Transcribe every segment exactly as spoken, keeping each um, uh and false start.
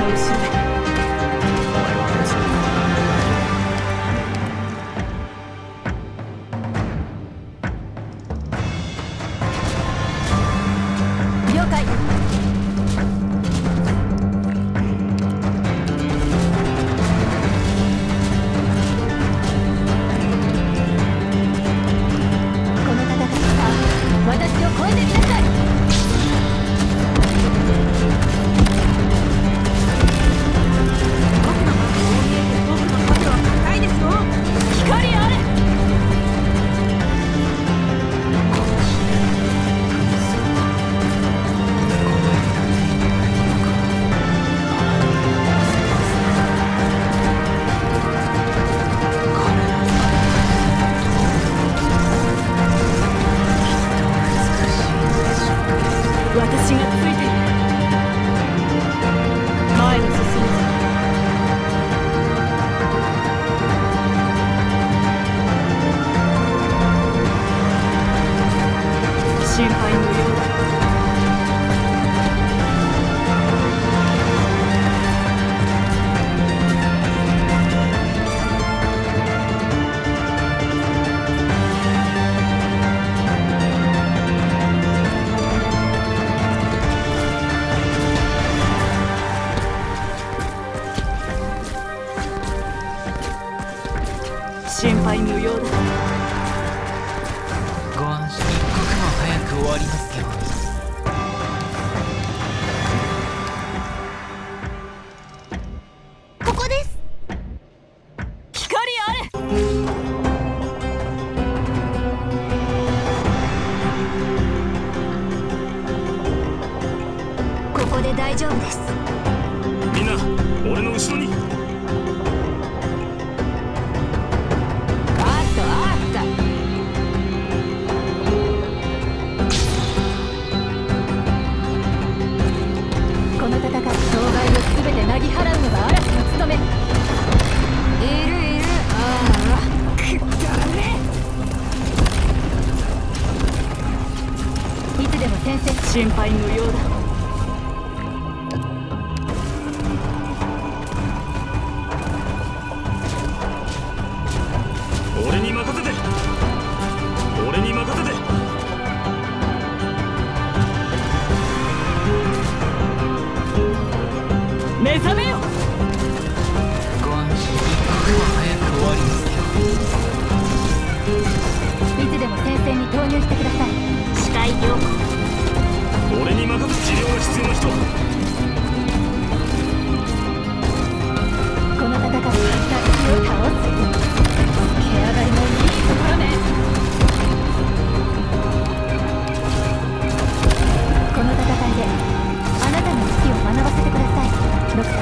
проснулся.心配無用だ。俺に任せて。俺に任せて。目覚めよ。ご安心。早く終わりますよ。いつでも先生に投入してください。視界良好。俺に任せ治療が必要な人。この戦いは二人を倒す。毛上がりもいいところね。この戦いであなたの意識を学ばせてください、ドクター。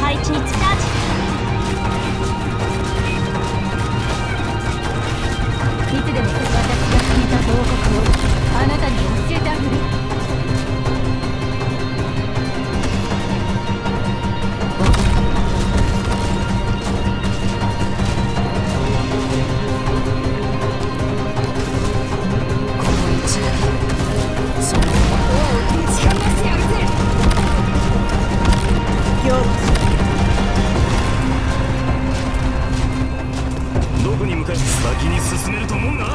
配置にチャージ。いつでも私が決めた報告をあなたに教えてあげる。この一撃、それを王を打ち果たしてやるぜ。ようこそ。どこに向かい先に進めると思うな。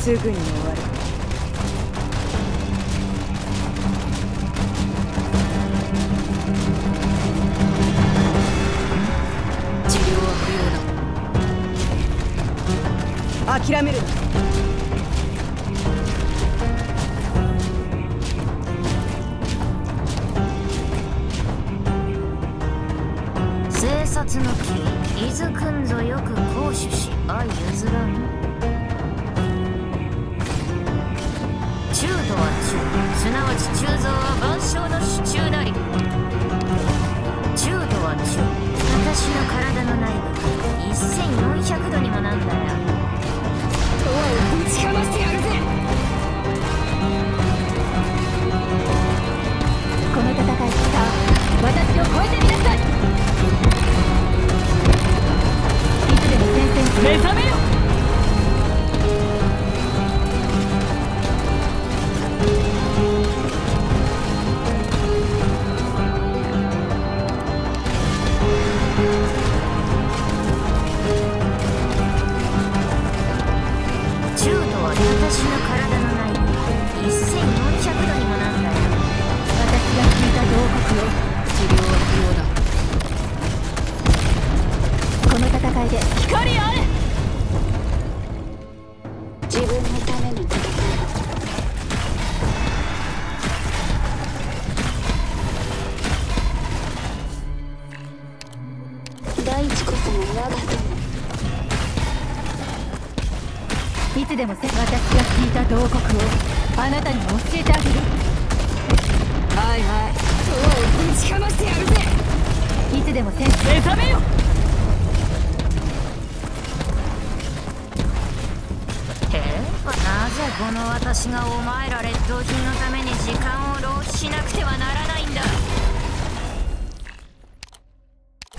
すぐに終わる。治療は不要だ。諦めるな。生殺の木、伊豆くんぞよく行使し相譲らぬ。すなわち鋳造は万象の支柱なり。中度は中。私の体の内部せんよんひゃくどにもなんだよ。おい、ぶちかましてやるぜ。この戦い方、私を超えてみなさい。いつでも戦線目覚めよ。私の体の内部せんよんひゃくどにもなんだよ。私が聞いた洞窟を治療は不要だ。この戦いで光あれ。自分のための戦い。大地こそも我が友。いつでも私が聞いた洞窟をあなたにも教えてあげる。はいはい、そうぶちかましてやるぜ。いつでも先生目覚めよ。へえ、なぜこの私がお前ら劣等品のために時間を浪費しなくてはならないんだ。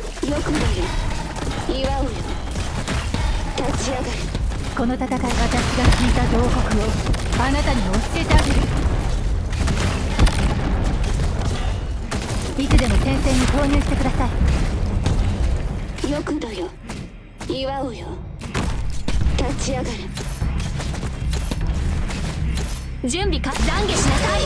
よく見る、岩をよ、立ち上がる。この戦い、私が聞いた洞窟をあなたに教えてあげる。いつでも戦線に投入してください。よくだよ、祝おうよ、立ち上がる。準備か、懺悔しなさい。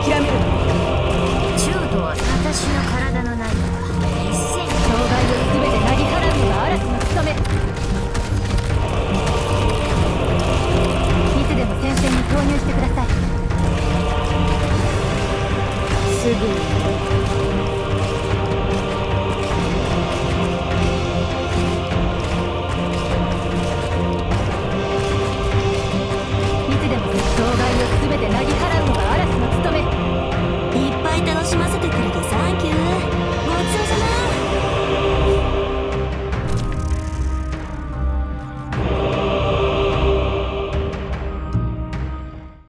諦める。